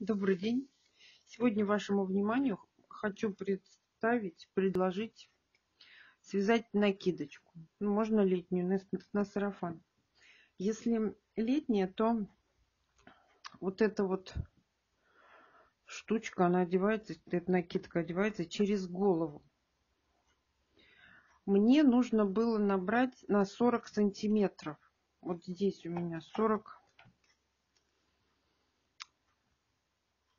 Добрый день! Сегодня вашему вниманию хочу предложить связать накидочку. Можно летнюю, на сарафан. Если летняя, то вот эта вот штучка, она одевается, эта накидка одевается через голову. Мне нужно было набрать на 40 сантиметров. Вот здесь у меня 40.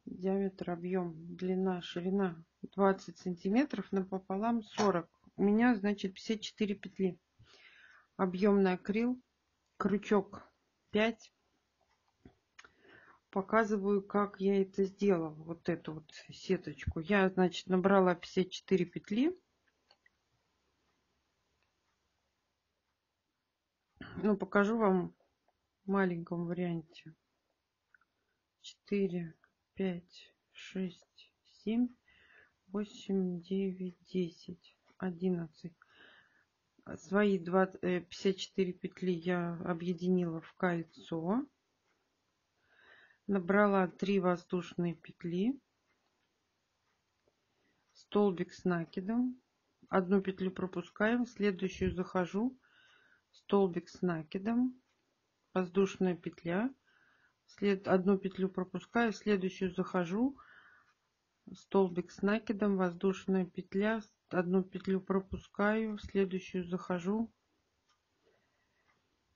Диаметр, объем, длина, ширина 20 сантиметров, напополам 40. У меня, значит, 54 петли. Объемный акрил, крючок 5. Показываю, как я это сделала, вот эту вот сеточку. Я, значит, набрала 54 петли. Ну, покажу вам в маленьком варианте. 4... 5, 6, 7, 8, 9, 10, 11. Свои 54 петли я объединила в кольцо. Набрала 3 воздушные петли. Столбик с накидом. Одну петлю пропускаем, в следующую захожу. Столбик с накидом. Воздушная петля. Одну петлю пропускаю, в следующую захожу, столбик с накидом, воздушная петля, одну петлю пропускаю, в следующую захожу.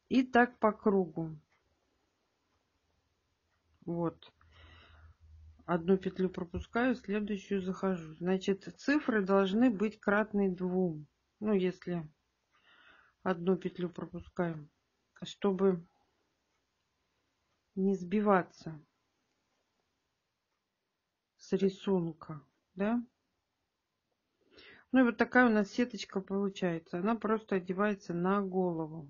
И так по кругу. Вот. Одну петлю пропускаю, в следующую захожу. Значит, цифры должны быть кратны 2. Ну, если одну петлю пропускаем, чтобы не сбиваться с рисунка, да? Ну и вот такая у нас сеточка получается. Она просто одевается на голову.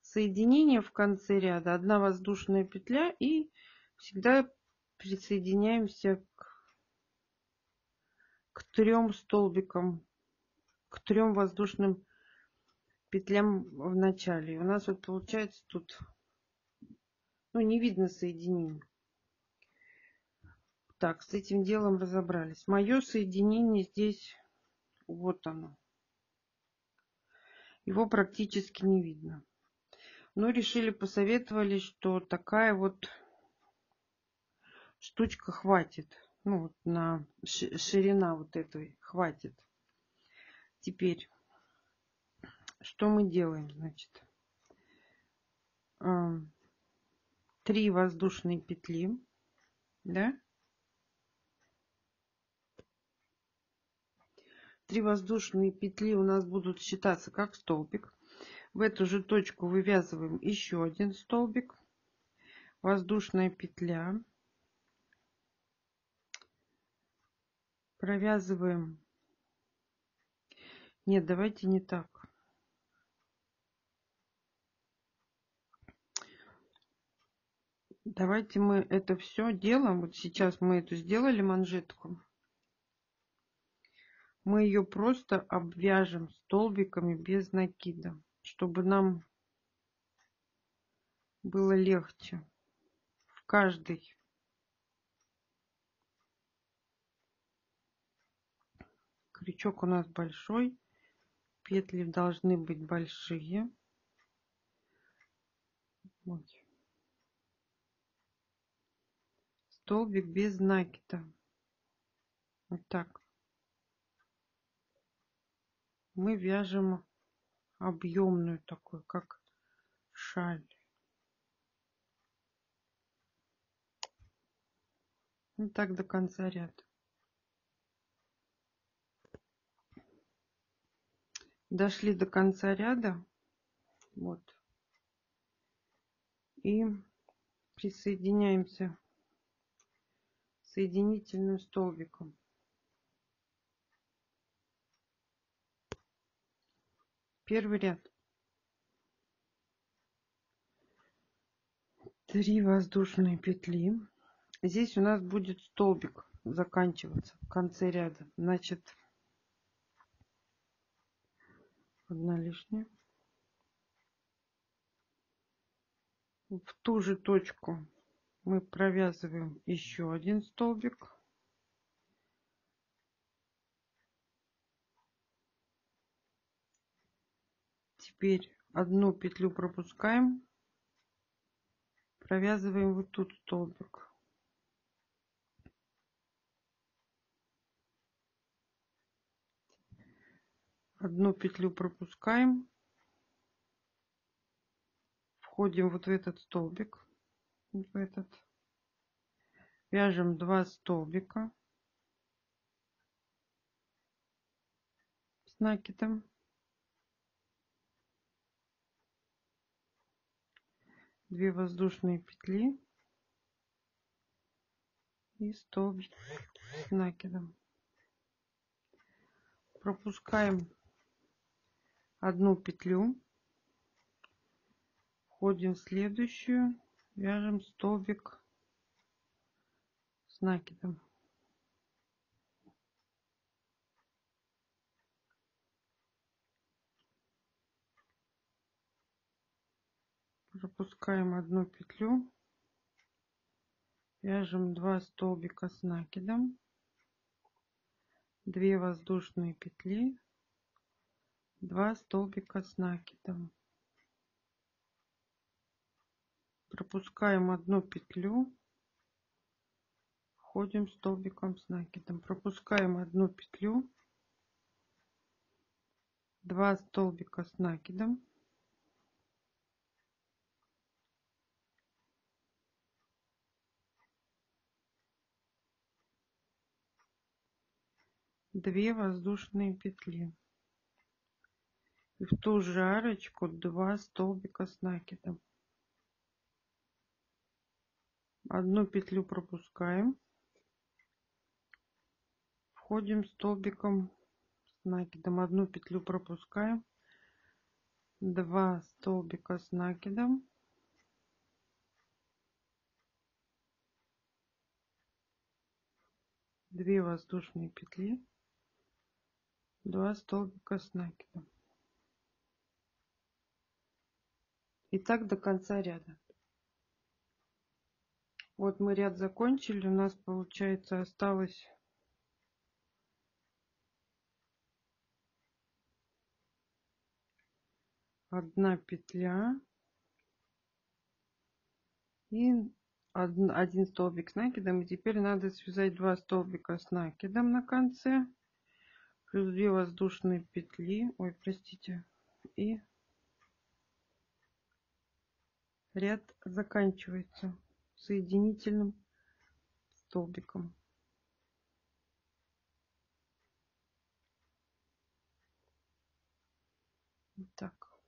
Соединение в конце ряда. Одна воздушная петля, и всегда присоединяемся к 3 столбикам, к 3 воздушным петлям в начале. И у нас вот получается тут. Ну, не видно соединение. Так, с этим делом разобрались. Мое соединение здесь, вот оно. Его практически не видно. Но решили, посоветовали, что такая вот штучка хватит. Ну, вот на ширина вот этой хватит. Теперь, что мы делаем, значит? 3 воздушные петли, да? 3 воздушные петли у нас будут считаться как столбик. В эту же точку вывязываем еще один столбик. Воздушная петля. Провязываем. Нет, давайте не так. Давайте мы это все делаем. Вот сейчас мы эту сделали манжетку. Мы ее просто обвяжем столбиками без накида, чтобы нам было легче. В каждой. Крючок у нас большой. Петли должны быть большие. Вот. Столбик без накида. Вот так. Мы вяжем объемную такую, как шаль. Вот так до конца ряда. Дошли до конца ряда. Вот. И присоединяемся соединительным столбиком. Первый ряд. 3 воздушные петли. Здесь у нас будет столбик заканчиваться в конце ряда. Значит, одна лишняя. В ту же точку мы провязываем еще один столбик. Теперь одну петлю пропускаем, провязываем вот тут столбик. Одну петлю пропускаем, входим вот в этот столбик, в этот, вяжем 2 столбика с накидом, две воздушные петли и столбик с накидом, пропускаем одну петлю, входим в следующую, вяжем столбик с накидом, пропускаем одну петлю, вяжем 2 столбика с накидом, 2 воздушные петли, 2 столбика с накидом, пропускаем одну петлю, входим столбиком с накидом, пропускаем одну петлю, 2 столбика с накидом, две воздушные петли. И в ту же арочку 2 столбика с накидом. Одну петлю пропускаем. Входим столбиком с накидом. Одну петлю пропускаем. 2 столбика с накидом. 2 воздушные петли. 2 столбика с накидом. И так до конца ряда. Вот мы ряд закончили. У нас получается осталось 1 петля и 1 столбик с накидом. И теперь надо связать 2 столбика с накидом на конце, плюс 2 воздушные петли. Ой, простите. И ряд заканчивается соединительным столбиком. Вот так.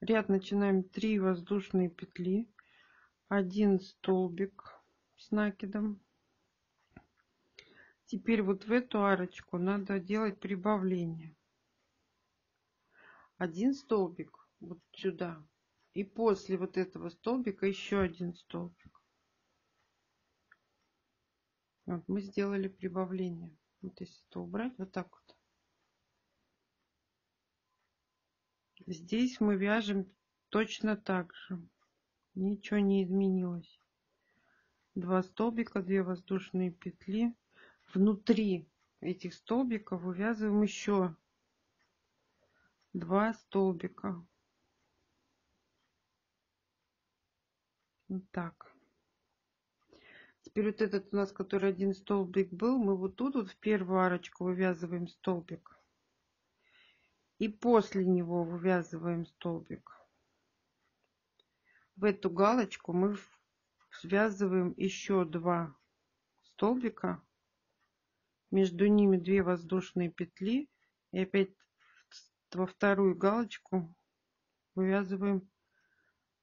Ряд начинаем 3 воздушные петли, 1 столбик с накидом. Теперь вот в эту арочку надо делать прибавление. 1 столбик вот сюда, и после вот этого столбика еще 1 столбик. Вот мы сделали прибавление. Вот если это убрать, вот так вот. Здесь мы вяжем точно так же. Ничего не изменилось. 2 столбика, 2 воздушные петли. Внутри этих столбиков вывязываем еще 2 столбика. Вот так. Теперь вот этот у нас, который 1 столбик был, мы вот тут вот в первую арочку вывязываем столбик. И после него вывязываем столбик. В эту галочку мы связываем еще 2 столбика. Между ними 2 воздушные петли. И опять во вторую галочку вывязываем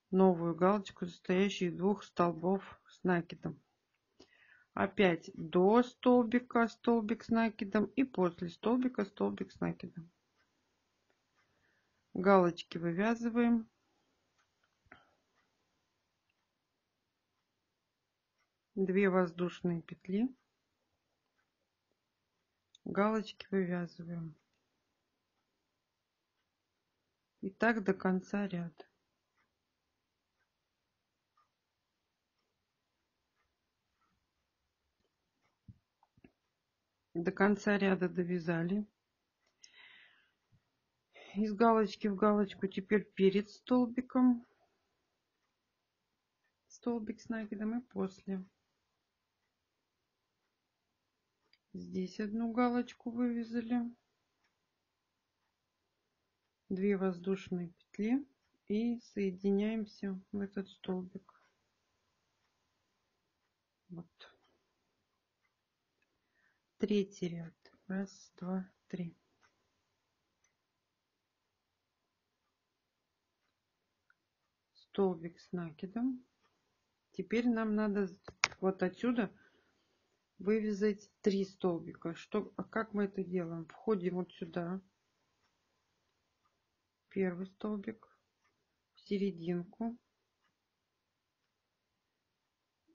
новую галочку, состоящую из 2 столбов с накидом. Опять до столбика столбик с накидом и после столбика столбик с накидом. Галочки вывязываем. Две воздушные петли. Галочки вывязываем. И так до конца ряда. До конца ряда довязали. Из галочки в галочку теперь перед столбиком столбик с накидом и после. Здесь одну галочку вывязали, 2 воздушные петли и соединяемся в этот столбик. Вот. Третий ряд. 1, 2, 3. Столбик с накидом. Теперь нам надо вот отсюда вывязать 3 столбика. Как мы это делаем? Входим вот сюда, первый столбик, в серединку,